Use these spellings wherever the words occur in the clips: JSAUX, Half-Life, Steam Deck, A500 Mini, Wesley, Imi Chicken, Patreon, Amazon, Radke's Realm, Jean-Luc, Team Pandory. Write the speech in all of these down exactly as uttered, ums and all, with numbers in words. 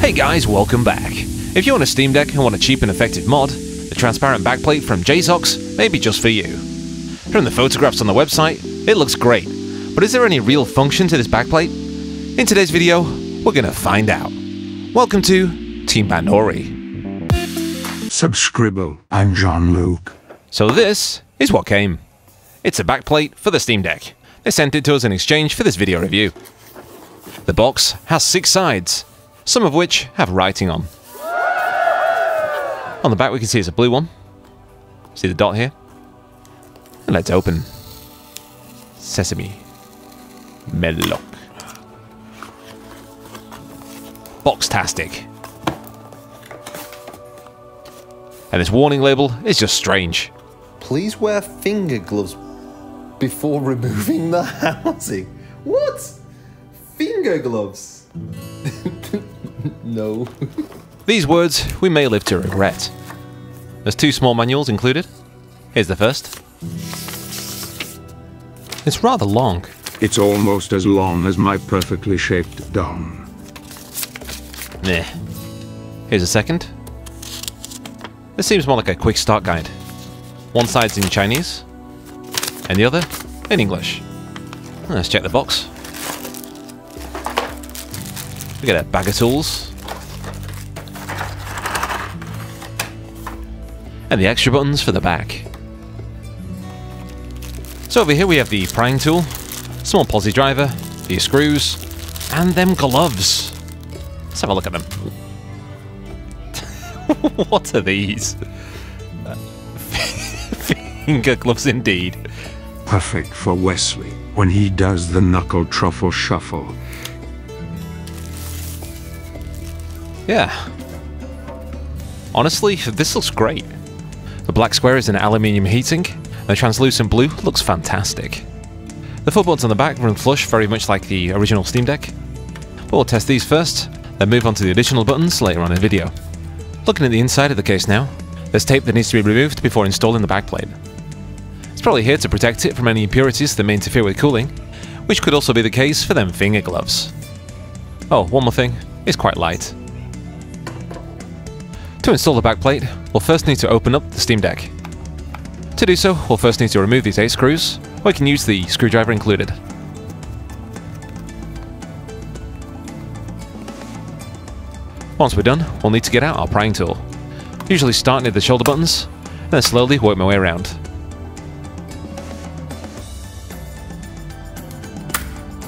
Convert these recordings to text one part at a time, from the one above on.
Hey guys, welcome back. If you own a Steam Deck and want a cheap and effective mod, the transparent backplate from J SAUX may be just for you. From the photographs on the website, it looks great, but is there any real function to this backplate? In today's video, we're gonna find out. Welcome to Team Pandory. Subscribe, I'm Jean-Luc. So this is what came. It's a backplate for the Steam Deck. They sent it to us in exchange for this video review. The box has six sides, some of which have writing on. On the back we can see it's a blue one. See the dot here? And let's open. Sesame. Melok. Boxtastic. And this warning label is just strange. Please wear finger gloves before removing the housing. What? Finger gloves? No. These words we may live to regret. There's two small manuals included. Here's the first. It's rather long. It's almost as long as my perfectly shaped dong. Eh. Here's a second. This seems more like a quick start guide. One side's in Chinese, and the other in English. Let's check the box. We get a bag of tools. And the extra buttons for the back. So over here we have the prying tool, small posi driver, these screws, and them gloves. Let's have a look at them. What are these? Finger gloves indeed. Perfect for Wesley when he does the knuckle truffle shuffle. Yeah. Honestly, this looks great. The black square is in aluminium heating. The translucent blue looks fantastic. The footbuttons on the back run flush very much like the original Steam Deck. But we'll test these first, then move on to the additional buttons later on in the video. Looking at the inside of the case now, there's tape that needs to be removed before installing the backplate. It's probably here to protect it from any impurities that may interfere with cooling, which could also be the case for them finger gloves. Oh, one more thing, it's quite light. To install the backplate, we'll first need to open up the Steam Deck. To do so, we'll first need to remove these eight screws, or we can use the screwdriver included. Once we're done, we'll need to get out our prying tool. Usually start near the shoulder buttons, and then slowly work my way around.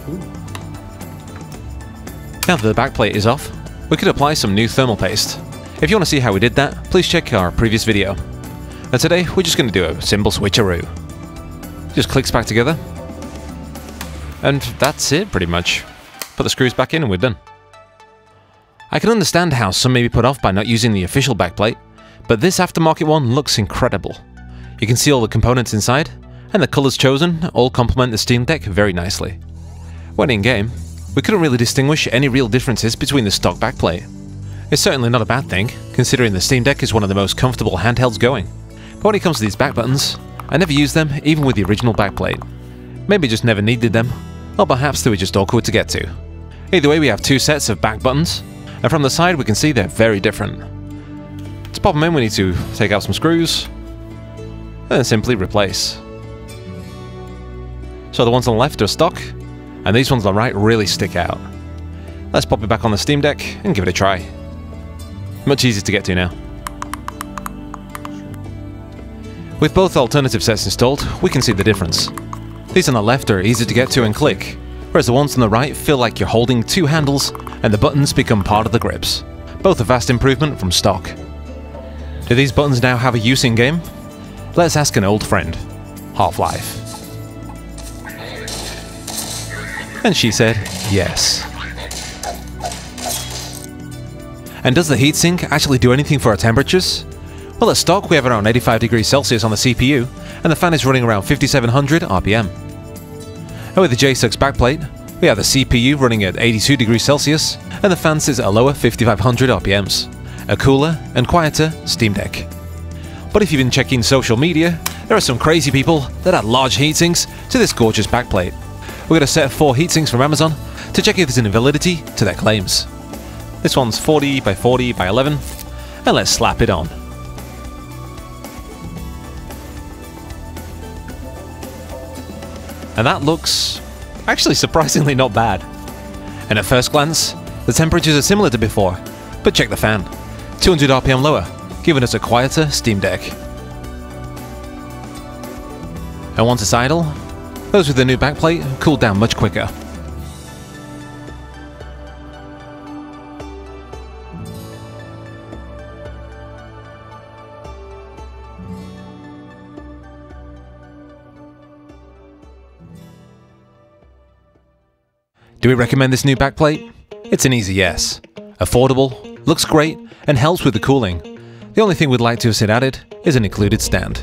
Ooh. Now that the backplate is off, we could apply some new thermal paste. If you want to see how we did that, please check our previous video. And today, we're just going to do a simple switcheroo. Just clicks back together. And that's it, pretty much. Put the screws back in and we're done. I can understand how some may be put off by not using the official backplate, but this aftermarket one looks incredible. You can see all the components inside, and the colours chosen all complement the Steam Deck very nicely. When in game, we couldn't really distinguish any real differences between the stock backplate. It's certainly not a bad thing, considering the Steam Deck is one of the most comfortable handhelds going. But when it comes to these back buttons, I never used them even with the original backplate. Maybe just never needed them, or perhaps they were just awkward to get to. Either way, we have two sets of back buttons, and from the side we can see they're very different. To pop them in we need to take out some screws, and then simply replace. So the ones on the left are stock, and these ones on the right really stick out. Let's pop it back on the Steam Deck and give it a try. Much easier to get to now. With both alternative sets installed, we can see the difference. These on the left are easy to get to and click, whereas the ones on the right feel like you're holding two handles and the buttons become part of the grips. Both a vast improvement from stock. Do these buttons now have a use in game? Let's ask an old friend, Half-Life. And she said, yes. And does the heatsink actually do anything for our temperatures? Well, at stock we have around eighty-five degrees Celsius on the C P U, and the fan is running around fifty-seven hundred R P M. And with the J SAUX backplate, we have the C P U running at eighty-two degrees Celsius, and the fan sits at a lower fifty-five hundred R P Ms. A cooler and quieter Steam Deck. But if you've been checking social media, there are some crazy people that add large heatsinks to this gorgeous backplate. We're going to set four heatsinks from Amazon to check if there's an invalidity to their claims. This one's forty by forty by eleven, and let's slap it on. And that looks actually surprisingly not bad. And at first glance, the temperatures are similar to before, but check the fan, two hundred R P M lower, giving us a quieter Steam Deck. And once it's idle, those with the new backplate cool down much quicker. Do we recommend this new backplate? It's an easy yes. Affordable, looks great, and helps with the cooling. The only thing we'd like to have seen added is an included stand.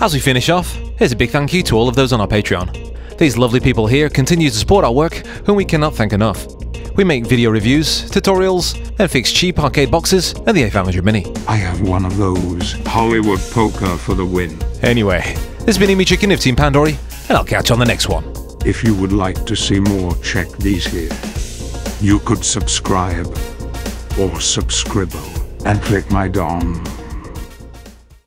As we finish off, here's a big thank you to all of those on our Patreon. These lovely people here continue to support our work, whom we cannot thank enough. We make video reviews, tutorials, and fix cheap arcade boxes and the A five hundred Mini. I have one of those. Hollywood poker for the win. Anyway, this has been Imi Chicken of Team Pandory, and I'll catch you on the next one. If you would like to see more, check these here. You could subscribe or subscribble and click my dom.